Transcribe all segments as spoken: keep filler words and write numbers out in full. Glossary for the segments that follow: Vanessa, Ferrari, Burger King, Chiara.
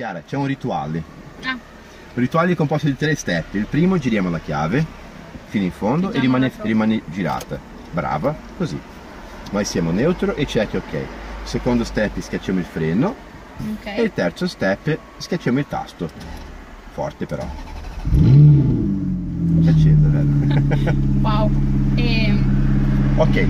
Chiara, c'è un rituale. Ah. Rituale composto di tre step. Il primo, giriamo la chiave fino in fondo e rimane, rimane girata. Brava, così. Noi siamo neutro e check, ok. Secondo step, schiacciamo il freno. Okay. E il terzo step, schiacciamo il tasto. Forte però. Accende, vero? Wow. E... ok.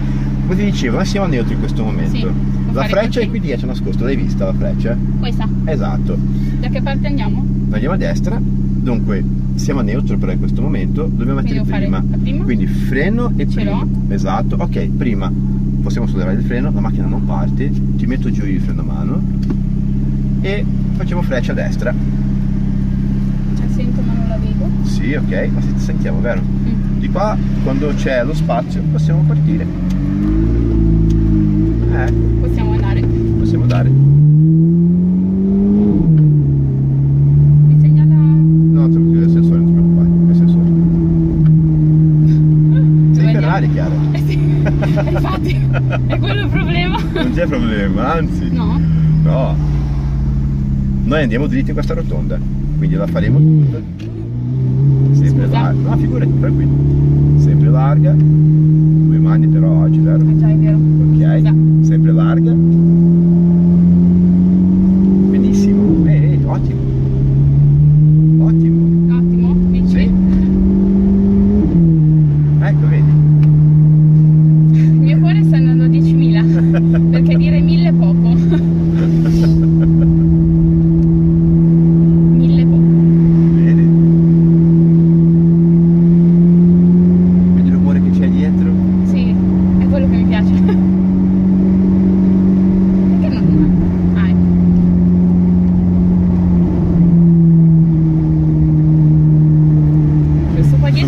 Come ti dicevo, siamo neutri in questo momento. Sì, la freccia è qui dietro nascosta, l'hai vista la freccia? Questa. Esatto. Da che parte andiamo? Andiamo a destra, dunque siamo neutro per questo momento, dobbiamo mettere prima. prima. Quindi freno e prima. Esatto, ok, prima possiamo sollevare il freno, la macchina non parte, ci metto giù il freno a mano e facciamo freccia a destra. La sento ma non la vedo. Sì, ok, ma sentiamo, vero? Mm. Di qua, quando c'è lo spazio, possiamo partire. Eh. Possiamo andare. Possiamo andare. Mi segnala. No, tranquillo, è il sensore, non ti preoccupare. È il sensore. Sei Ferrari, Chiara. Eh sì, infatti, è quello il problema. Non c'è problema, anzi. No. No. Noi andiamo dritti in questa rotonda, quindi la faremo tutta. Sempre Scusa. larga. No, figurati, tranquillo. Sempre larga. Due mani però oggi, vero? Ah, già, è vero. Ok. Scusa. Sempre larga, benissimo, bene, ottimo, ottimo, ottimo, dici? Sì. Ecco, vedi, il mio cuore sta andando a diecimila perché dire mille è poco. mille è poco, vedi, vedi il rumore che c'è dietro? Sì, è quello che mi piace.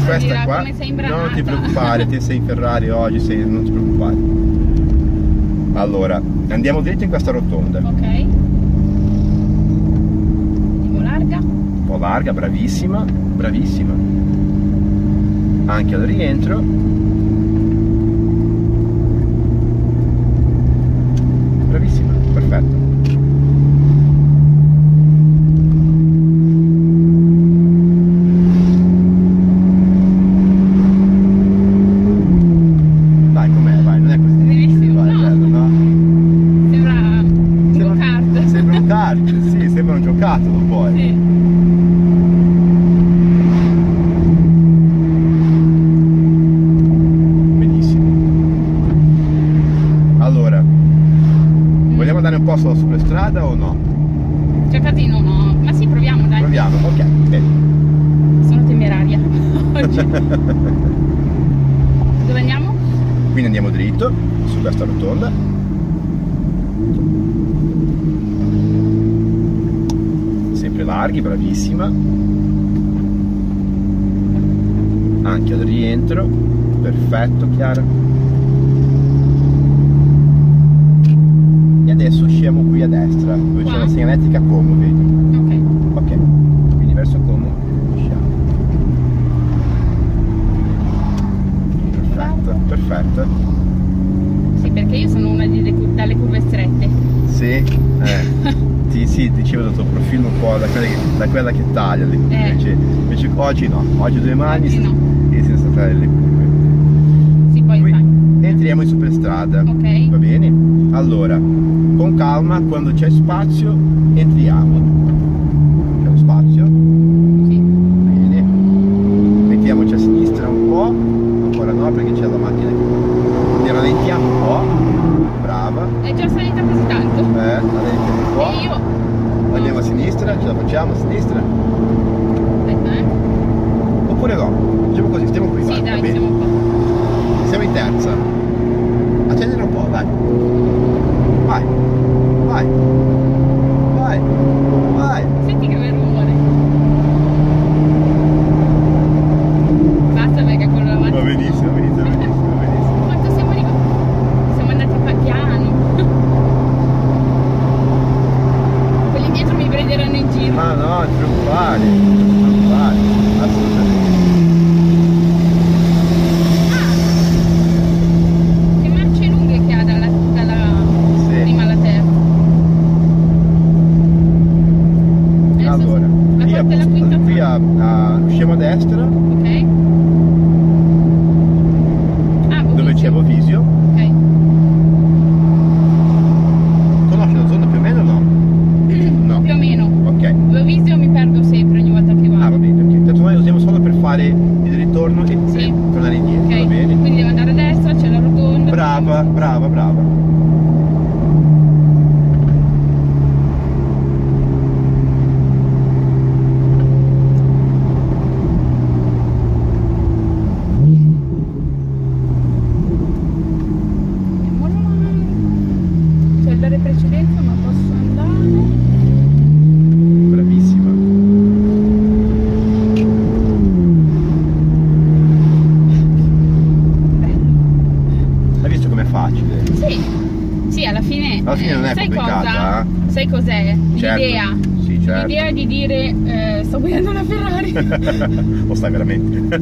Questa qua, non ti preoccupare, te sei in Ferrari oggi, sei, non ti preoccupare. Allora, andiamo dritto in questa rotonda. Ok. Un po' larga. Un po' larga, bravissima, bravissima. Anche al rientro. Bravissima, perfetto. Sulla strada o no? Cercati no, no, ma sì, proviamo, dai. Proviamo, ok, bene. Sono temeraria oggi. Dove andiamo? Quindi andiamo dritto su questa rotonda. Sempre larghi, bravissima. Anche al rientro. Perfetto, Chiara. Adesso usciamo qui a destra, dove c'è la segnaletica Como, vedi? Ok. Ok, quindi verso Como usciamo. Perfetto, perfetto. Sì, perché io sono una di, dalle curve strette. Sì, eh. sì, sì, dicevo dal tuo profilo un po' da quella che, da quella che taglia le curve. Eh. Invece, invece oggi no, oggi due mani oggi no. E senza tagliare le curve. Sì, poi qui, entriamo in superstrada. Ok. Va bene? Allora, con calma, quando c'è spazio, entriamo. C'è lo spazio? Sì. Bene. Mettiamoci a sinistra un po', ancora no perché c'è la macchina qui. Ne rallentiamo un po'. Brava. È già salita così tanto. Eh, rallentiamo un po'. E io? Andiamo a sinistra, ce la facciamo a sinistra? Aspetta, eh. Oppure no? Facciamo così, stiamo qui. Sì, dai, stiamo un po'. Siamo in terza. Accendere un po', dai. Vai, vai, vai, vai. Senti che bel rumore. Basta perché quello davanti. Va benissimo, va benissimo, benissimo, benissimo. Quanto siamo arrivati? Siamo andati a piano. Quelli dietro mi prenderanno in giro. Ma no, non ti preoccupare, non ti preoccupare, assolutamente. Ah. brava, brava, brava. Cioè dare precedenza, ma posso andare. Bravissima. Hai visto com'è facile? Sì, sì, alla fine, alla fine non è sai complicata. Cosa? Sai cos'è? Certo. L'idea. Sì, certo. L'idea di dire eh, sto guidando una Ferrari. Lo stai veramente.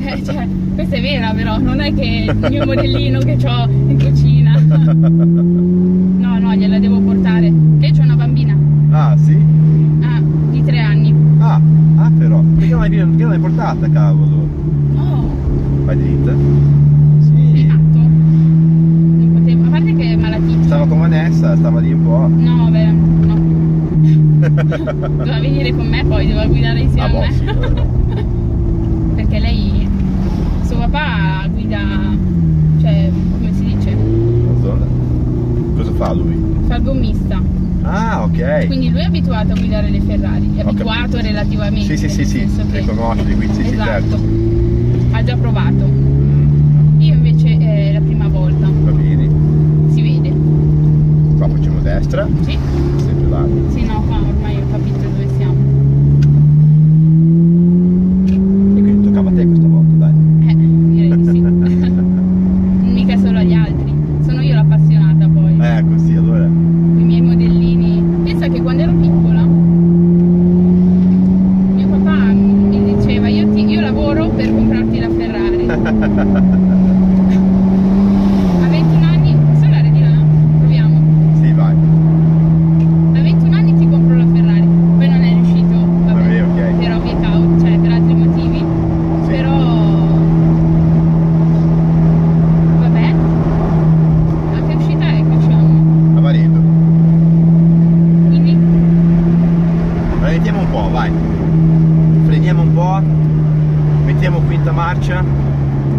eh, cioè, questa è vera però, non è che il mio modellino che ho in cucina. No, no, gliela devo portare. Che c'è una bambina. Ah, sì? Ah, di tre anni. Ah, ah però. Perché non l'hai, perché non l'hai portata, cavolo? No. Vai dritta. Stava con Vanessa, stava lì un po'. No, vabbè, no. Doveva venire con me, poi doveva guidare insieme ah, a me. Sì, no. Perché lei, suo papà guida, cioè, come si dice? Madonna. Cosa fa lui? Fa il gommista. Ah, ok. Quindi lui è abituato a guidare le Ferrari, è abituato relativamente. Sì, sì, sì, sì. Le conosce, quindi sì, esatto. Certo. Ha già provato. Io invece è la prima volta. Va bene. Qua facciamo destra? Sì. Sempre là? Sì, no, qua ormai ho capito dove siamo. E quindi toccava a te questa volta, dai. Eh, direi di sì. Mica solo agli altri. Sono io l'appassionata poi. Eh, così, allora. I miei modellini. Pensa che quando ero piccola, mio papà mi diceva, io, ti, io lavoro per comprarti la Ferrari. Mettiamo quinta marcia,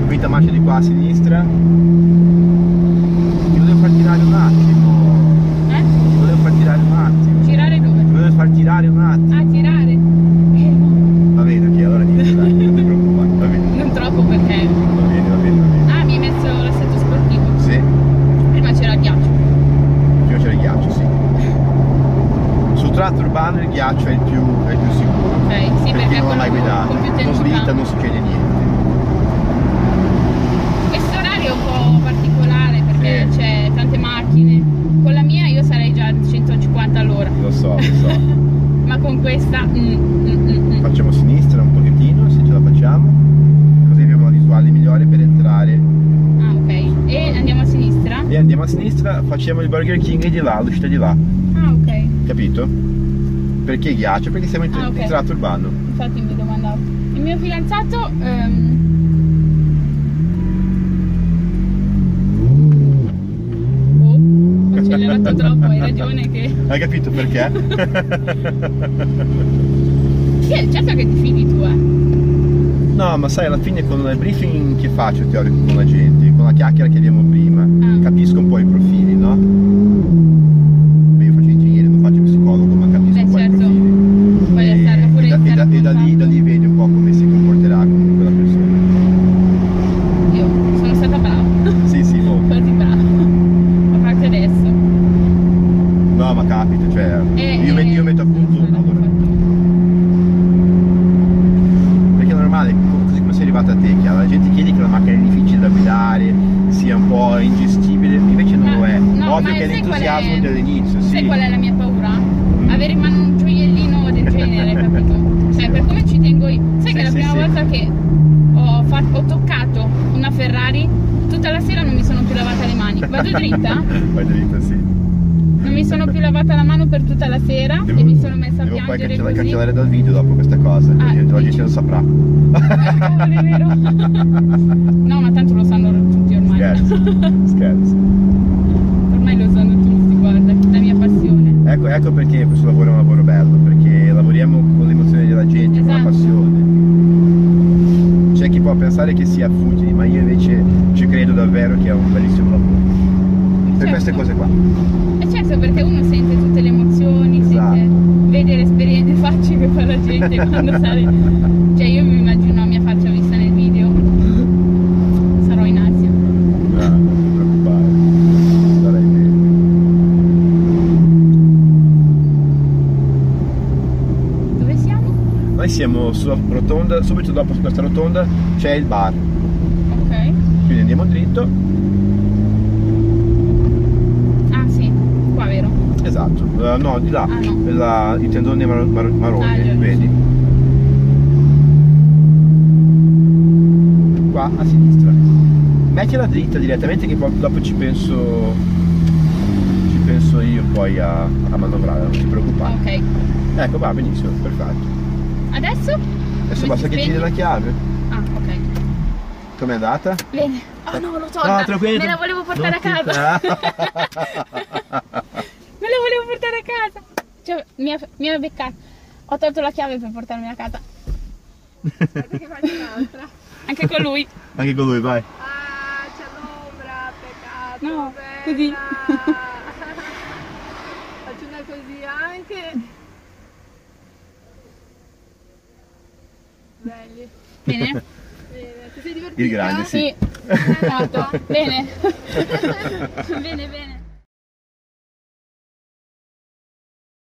quinta marcia di qua a sinistra. Ti volevo far tirare un attimo. Eh? Ti volevo far tirare un attimo. Girare dove? Ti volevo far tirare un attimo. Ah, tirare? Eh. Va bene, ok, allora niente, dai, non ti preoccupare, va bene. Non troppo perché. Va bene, va bene, va bene. Ah, mi hai messo l'assetto sportivo? Sì. Prima c'era il ghiaccio. Prima c'era il ghiaccio, sì. Sul tratto urbano il ghiaccio è il più, è il più sicuro. Okay, sì, perché, perché non l'hai guidato, non slitta, non succede niente. Questo orario è un po' particolare perché sì, c'è tante macchine. Con la mia io sarei già a centocinquanta all'ora. Lo so, lo so. Ma con questa... Mm, mm, mm, facciamo sinistra un pochettino, se ce la facciamo. Così abbiamo una visuale migliore per entrare. Ah, ok. E andiamo a sinistra? E andiamo a sinistra, facciamo il Burger King di là, l'uscita di là. Ah, ok. Capito? Perché ghiaccio? Perché siamo in, ah, okay, in tratto urbano. Infatti mi domandavo. Il mio fidanzato um... oh, ho accelerato troppo, hai ragione che... Hai capito perché? Sì, certo che ti fidi tu, eh. No, ma sai, alla fine con il briefing che faccio teorico con la gente, con la chiacchiera che abbiamo prima, ah, capisco un po' i profili, no? Dell'inizio, sì. Sai qual è la mia paura? Mm. Avere in mano un gioiellino del genere, capito? Cioè, sì, per come ci tengo io. Sai sì, che è la sì, prima sì. volta che ho, fatto, ho toccato una Ferrari, tutta la sera non mi sono più lavata le mani. Vado dritta? Vai dritta, sì. Non mi sono più lavata la mano per tutta la sera devo, e mi sono messa a piangere. Poi cancellare, cancellare dal video dopo questa cosa, ah, perché oggi ce lo saprà. Ah, è vero. No, ma tanto lo sanno tutti ormai. Scherzo, scherzo. Ormai lo sanno tutti. La mia passione. Ecco, ecco perché questo lavoro è un lavoro bello, perché lavoriamo con l'emozione della gente, esatto, con la passione. C'è chi può pensare che sia futile, ma io invece ci credo davvero che è un bellissimo lavoro. queste cose qua. E certo, perché uno sente tutte le emozioni, esatto. Sente, vede le esperienze, le facce che fa la gente quando sale. Cioè io mi immagino la mia faccia vista nel video. Sarò in ansia. Ah, non ti preoccupare, sarai meglio. Dove siamo? Noi siamo sulla rotonda, subito dopo questa rotonda c'è il bar. Ok. Quindi andiamo dritto. Esatto, uh, no, di là, ah, no. La, i tendoni mar mar marroni, ah, vedi? Qua a sinistra. Mettila dritta direttamente che poi dopo ci penso ci penso io poi a, a manovrare, non ti preoccupare. Ok. Ecco, va benissimo, perfetto. Adesso? Adesso basta che giri la chiave. Ah, ok. Com'è andata? Bene. Oh no, lo torna. No, me la volevo portare non a casa. Me la volevo portare a casa, cioè, mi ha, mi ha beccato, ho tolto la chiave per portarmi a casa. Aspetta che faccio un'altra. Anche con lui. Anche con lui, vai. Ah, c'è l'ombra, peccato. No, bella. Così. Faccio una così anche. Belli. Bene. Bene, ti sei divertita? Il grande, sì. Sì. Esatto. Bene. Bene, bene.